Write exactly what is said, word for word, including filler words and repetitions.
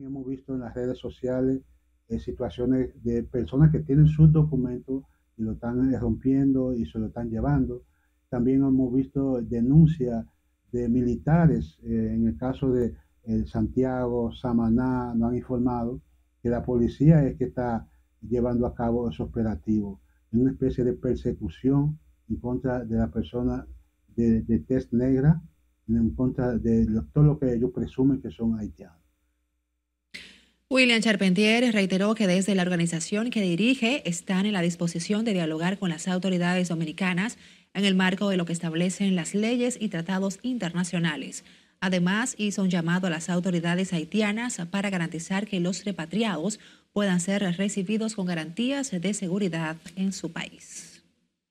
Hemos visto en las redes sociales eh, situaciones de personas que tienen sus documentos y lo están rompiendo y se lo están llevando. También hemos visto denuncias de militares, eh, en el caso de eh, Santiago, Samaná, nos han informado que la policía es que está llevando a cabo esos operativos, en una especie de persecución en contra de la persona de, de tez negra, en contra de lo, todo lo que ellos presumen que son haitianos. William Charpentier reiteró que desde la organización que dirige están en la disposición de dialogar con las autoridades dominicanas en el marco de lo que establecen las leyes y tratados internacionales. Además, hizo un llamado a las autoridades haitianas para garantizar que los repatriados puedan ser recibidos con garantías de seguridad en su país.